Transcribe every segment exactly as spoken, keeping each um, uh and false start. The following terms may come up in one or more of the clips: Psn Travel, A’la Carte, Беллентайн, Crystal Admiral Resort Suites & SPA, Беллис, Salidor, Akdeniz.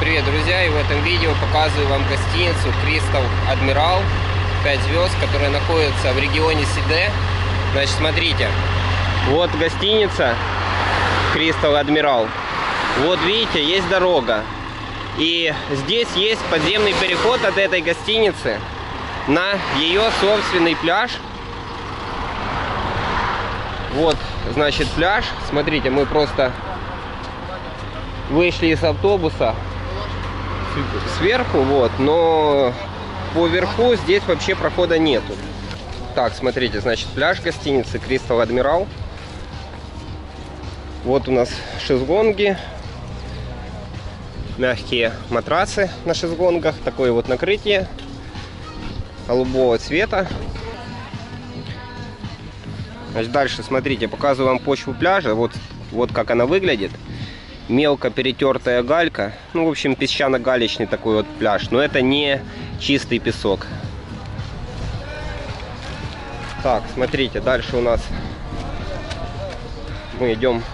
Привет, друзья! И в этом видео показываю вам гостиницу Crystal Admiral пять звезд, которая находится в регионе Side. Значит, смотрите, вот гостиница Crystal Admiral. Вот видите, есть дорога. И здесь есть подземный переход от этой гостиницы на ее собственный пляж. Вот, значит, пляж. Смотрите, мы просто вышли из автобуса сверху, вот, но поверху здесь вообще прохода нету. Так, смотрите, значит, пляж гостиницы Crystal Admiral. Вот у нас шезлонги, мягкие матрасы на шезлонгах, такое вот накрытие голубого цвета. Значит, дальше, смотрите, показываю вам почву пляжа, вот, вот как она выглядит. Мелко перетертая галька, ну, в общем, песчано-галечный такой вот пляж, но это не чистый песок. Так, смотрите, дальше у нас мы идем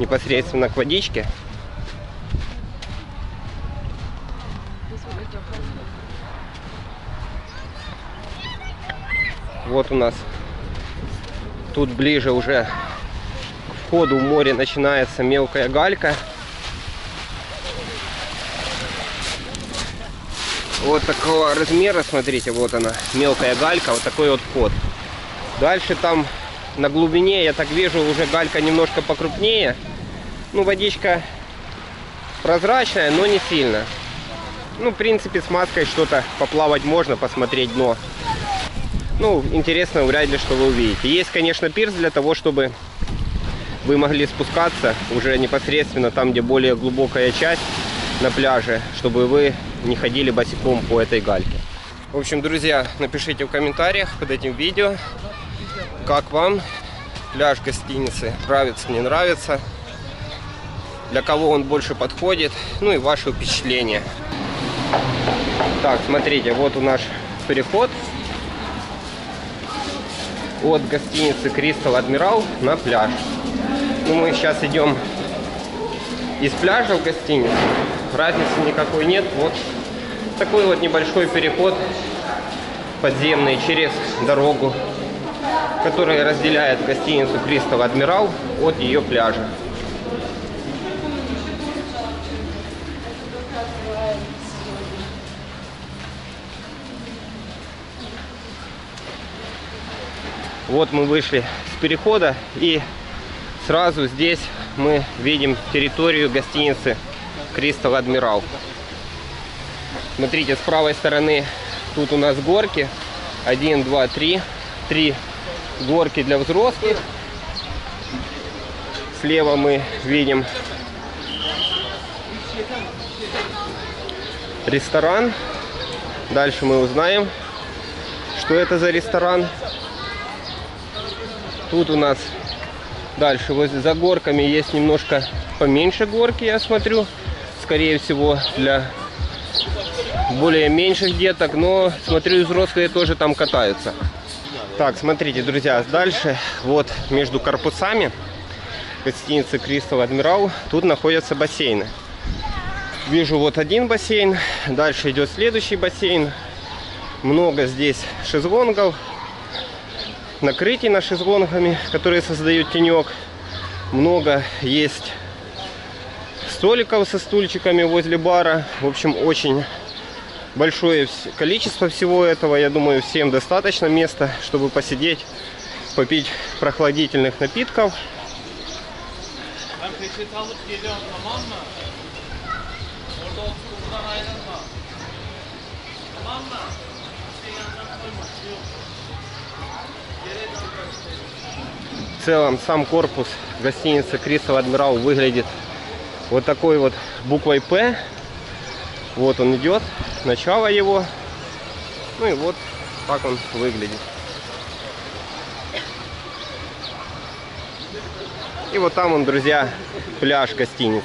непосредственно к водичке. Вот у нас тут ближе уже к входу в море начинается мелкая галька. Вот такого размера, смотрите, вот она, мелкая галька, вот такой вот вход. Дальше там на глубине, я так вижу, уже галька немножко покрупнее. Ну, водичка прозрачная, но не сильно. Ну, в принципе, с маской что-то поплавать можно, посмотреть дно. Ну, интересно, вряд ли, что вы увидите. Есть, конечно, пирс для того, чтобы вы могли спускаться уже непосредственно там, где более глубокая часть на пляже, чтобы вы не ходили босиком по этой гальке. В общем, друзья, напишите в комментариях под этим видео, как вам пляж гостиницы, нравится, не нравится, для кого он больше подходит, ну и ваши впечатления. Так, смотрите, вот у нас переход от гостиницы Crystal Admiral на пляж. Ну, мы сейчас идем из пляжа в гостиницу. Разницы никакой нет. Вот такой вот небольшой переход подземный через дорогу, который разделяет гостиницу Crystal Admiral от ее пляжа. Вот мы вышли с перехода, и сразу здесь мы видим территорию гостиницы Crystal Admiral. Смотрите, с правой стороны тут у нас горки. Один, два, три. Три горки для взрослых. Слева мы видим ресторан. Дальше мы узнаем, что это за ресторан. Тут у нас... Дальше возле за горками есть немножко поменьше горки, я смотрю. Скорее всего, для более меньших деток. Но, смотрю, и взрослые тоже там катаются. Так, смотрите, друзья, дальше вот между корпусами гостиницы Crystal Admiral тут находятся бассейны. Вижу вот один бассейн. Дальше идет следующий бассейн. Много здесь шезлонгов. Накрытий на шезлонгами, которые создают тенек. Много есть столиков со стульчиками возле бара. В общем, очень большое количество всего этого. Я думаю, всем достаточно места, чтобы посидеть, попить прохладительных напитков. В целом сам корпус гостиницы Crystal Admiral выглядит вот такой вот буквой П. Вот он идет, начало его. Ну и вот так он выглядит. И вот там он, друзья, пляж гостиницы.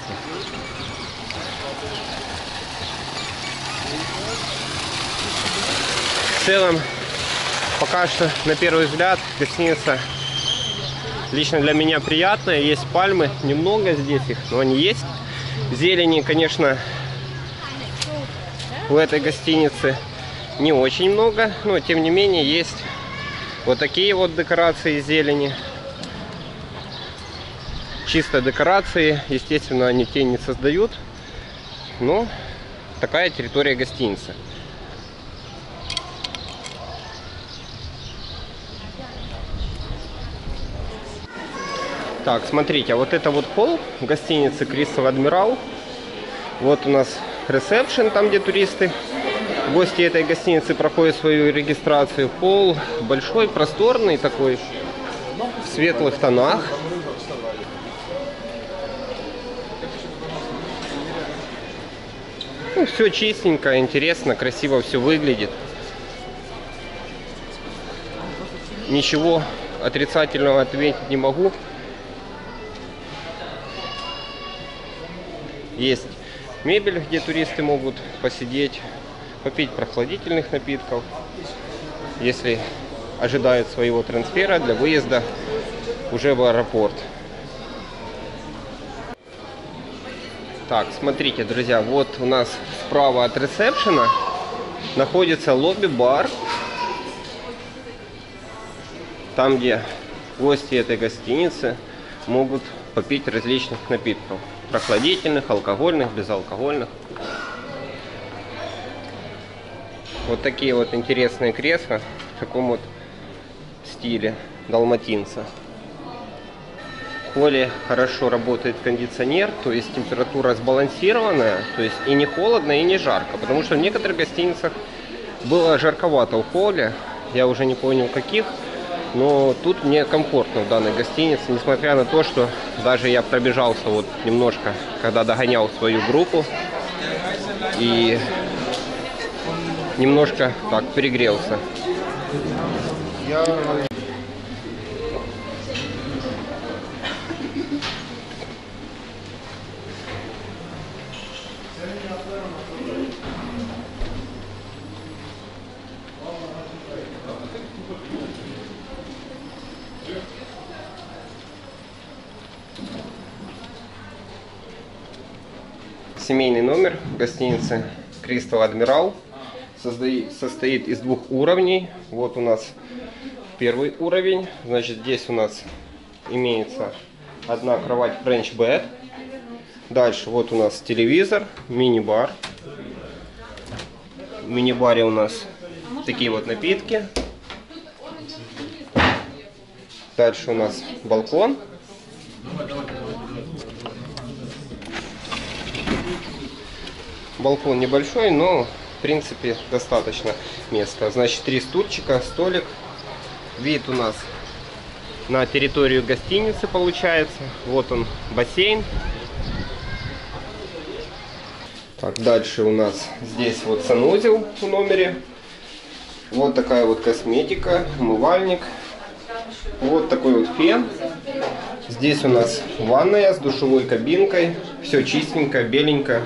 В целом, пока что, на первый взгляд, гостиница лично для меня приятная. Есть пальмы, немного здесь их, но они есть. Зелени, конечно, в этой гостинице не очень много, но тем не менее есть вот такие вот декорации зелени. Чисто декорации, естественно, они тень не создают, но такая территория гостиницы. Так, смотрите, вот это вот холл гостиницы Crystal Admiral. Вот у нас ресепшн, там где туристы, гости этой гостиницы проходят свою регистрацию. Холл большой, просторный такой, в светлых тонах. Ну, все чистенько, интересно, красиво все выглядит. Ничего отрицательного ответить не могу. Есть мебель, где туристы могут посидеть, попить прохладительных напитков, если ожидают своего трансфера для выезда уже в аэропорт. Так, смотрите, друзья, вот у нас справа от ресепшена находится лобби-бар. Там, где гости этой гостиницы могут попить различных напитков. Прохладительных, алкогольных, безалкогольных. Вот такие вот интересные кресла в таком вот стиле далматинца. В холле хорошо работает кондиционер, то есть температура сбалансированная, то есть и не холодно, и не жарко, потому что в некоторых гостиницах было жарковато в холле, я уже не помню каких, но тут мне комфортно в данной гостинице, несмотря на то, что даже я пробежался вот немножко, когда догонял свою группу и немножко так перегрелся. Семейный номер гостиницы Crystal Admiral состоит из двух уровней. Вот у нас первый уровень. Значит, здесь у нас имеется одна кровать French Bed. Дальше вот у нас телевизор, мини-бар. В мини-баре у нас такие вот напитки. Дальше у нас балкон. Балкон небольшой, но в принципе достаточно места. Значит, три стульчика, столик. Вид у нас на территорию гостиницы получается. Вот он, бассейн. Так, дальше у нас здесь вот санузел в номере. Вот такая вот косметика, умывальник. Вот такой вот фен. Здесь у нас ванная с душевой кабинкой. Все чистенько, беленько.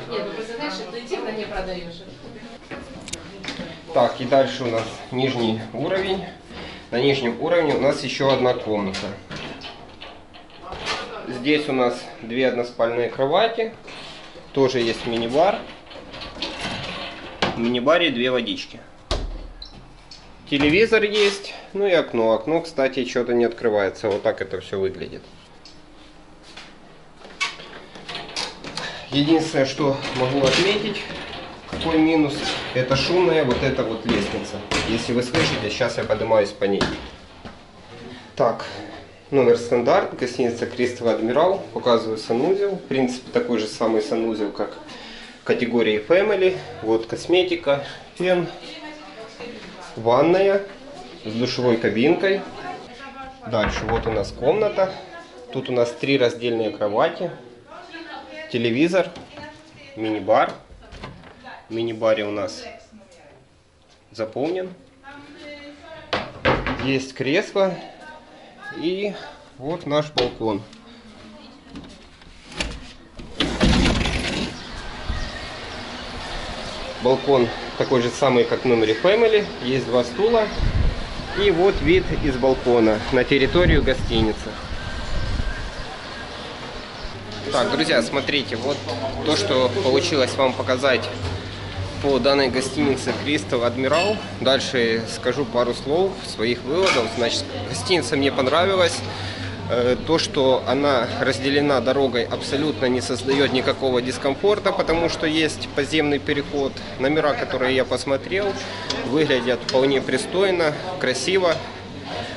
Так, и дальше у нас нижний уровень. На нижнем уровне у нас еще одна комната. Здесь у нас две односпальные кровати. Тоже есть мини-бар. В мини-баре две водички. Телевизор есть. Ну и окно. Окно, кстати, что-то не открывается. Вот так это все выглядит. Единственное, что могу отметить, какой минус, это шумная вот эта вот лестница. Если вы слышите, сейчас я поднимаюсь по ней. Так, номер стандарт, гостиница Crystal Admiral, показываю санузел. В принципе, такой же самый санузел, как в категории Family. Вот косметика, фен, ванная с душевой кабинкой. Дальше вот у нас комната. Тут у нас три раздельные кровати. Телевизор, мини-бар. В мини-баре у нас заполнен. Есть кресло и вот наш балкон. Балкон такой же самый, как в номере Family. Есть два стула и вот вид из балкона на территорию гостиницы. Так, друзья, смотрите, вот то, что получилось вам показать по данной гостинице Crystal Admiral. Дальше скажу пару слов своих выводов. Значит, гостиница мне понравилась. То, что она разделена дорогой, абсолютно не создает никакого дискомфорта, потому что есть подземный переход. Номера, которые я посмотрел, выглядят вполне пристойно, красиво.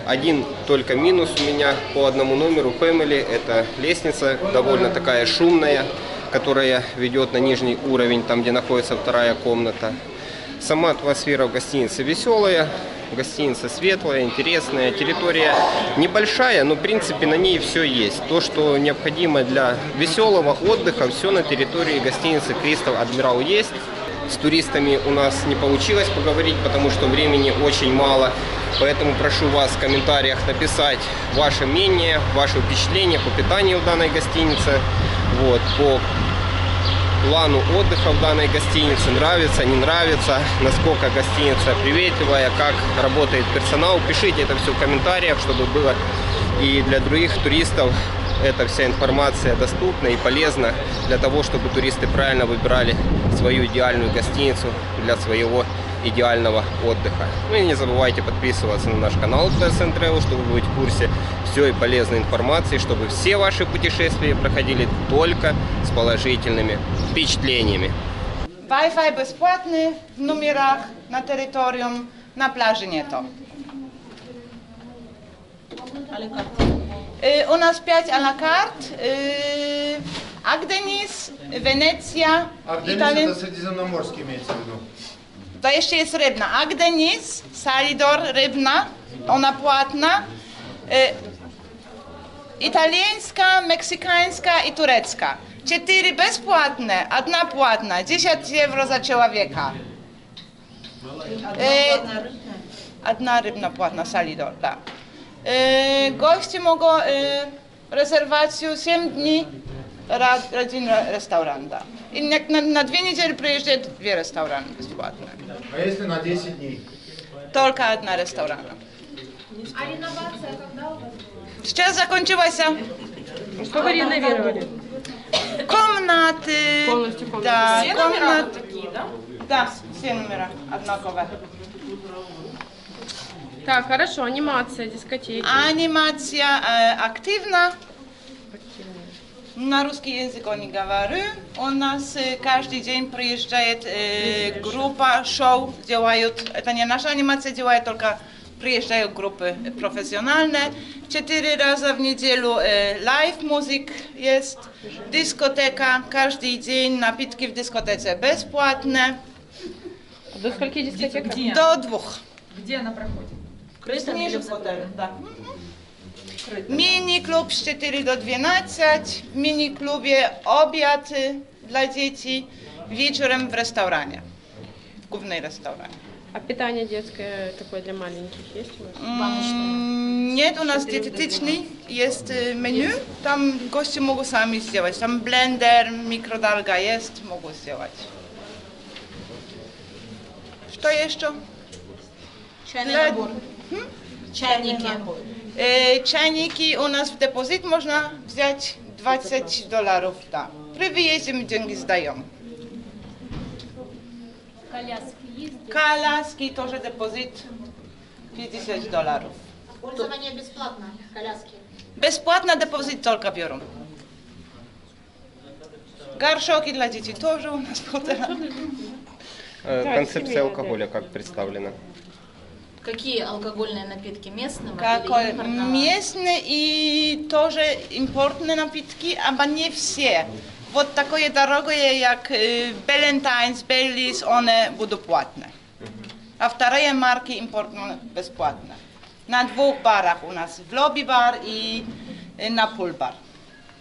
Один только минус у меня по одному номеру Family. Это лестница, довольно такая шумная, которая ведет на нижний уровень, там где находится вторая комната. Сама атмосфера в гостинице веселая. Гостиница светлая, интересная, территория небольшая, но в принципе на ней все есть. То, что необходимо для веселого отдыха, все на территории гостиницы Crystal Admiral есть. С туристами у нас не получилось поговорить, потому что времени очень мало. Поэтому прошу вас в комментариях написать ваше мнение, ваши впечатления по питанию в данной гостинице, вот, по плану отдыха в данной гостинице, нравится, не нравится, насколько гостиница приветливая, как работает персонал. Пишите это все в комментариях, чтобы было и для других туристов эта вся информация доступна и полезна для того, чтобы туристы правильно выбирали свою идеальную гостиницу для своего идеального отдыха. Ну и не забывайте подписываться на наш канал Psn Travel, чтобы быть в курсе всей полезной информации, чтобы все ваши путешествия проходили только с положительными впечатлениями. Wi-Fi бесплатный в номерах, на территориум, на пляже нету. У нас пять A'la Carte. Акденіз, Венеція. Акденіз это средиземноморский, имеется в виду. To jeszcze jest rybna. Akdeniz, Salidor, rybna, ona płatna, e, italiańska, meksykańska i turecka. Cztery bezpłatne, jedna płatna, dziesięć euro za człowieka. E, jedna rybna płatna, Salidor, tak. E, goście mogą e, rezerwację siedem dni, один ресторан, да. И на, на две недели приезжает две ресторана бесплатно. А если на десять дней? Только одна ресторана. А реновация когда у вас была? Сейчас закончилась. Что реновировали? Комнаты. Полностью комнаты. Да, все комнаты. Номера вот такие, да? Да, все номера однаковые. Так, хорошо, анимация, дискотеки. Анимация э, активна. На русский язык не говорю. У нас каждый день приезжает э, группа, шоу делают. Это не наша анимация делает, только приезжают группы профессиональные. Четыре раза в неделю э, лайв-музык есть. Дискотека. Каждый день напитки в дискотеке бесплатные. До скольки дискотека? Где? До двух. Где она проходит? Крыса ниже в отеле, да. Mini-klub z czterech do dwunastu, w mini-klubie obiad dla dzieci, wieczorem w restauranie, w głównej restauranie. A питание dzieckie takie dla maleńkich jest? Nie, u nas dietetyczny jest menu, tam goście mogą sami zrobić, tam blender, mikrodalga jest, mogą zrobić. Co jeszcze? Czajny nabór. Чайники. Чайники у нас в депозит можно взять двадцать долларов, да. При выезде мы деньги сдаем. Коляски есть? Коляски тоже депозит пятьдесят долларов. Пользование бесплатно, коляски? Бесплатно, депозит только берем. Горшки для детей тоже у нас. Концепция алкоголя как представлена? Какие алкогольные напитки? Местные? Какой? Местные и тоже импортные напитки, а не все. Вот такое дорогое, как Беллентайн, Беллис, они будут платные. А вторые марки импортные бесплатные. На двух барах у нас, в лобби-бар и на пул-бар.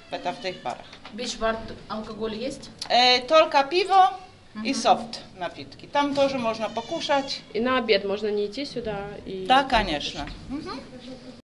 Это в тех барах. Бич-бар алкоголь есть? Только пиво. И софт напитки. Там тоже можно покушать. И на обед можно не идти сюда. И... Да, конечно. Угу.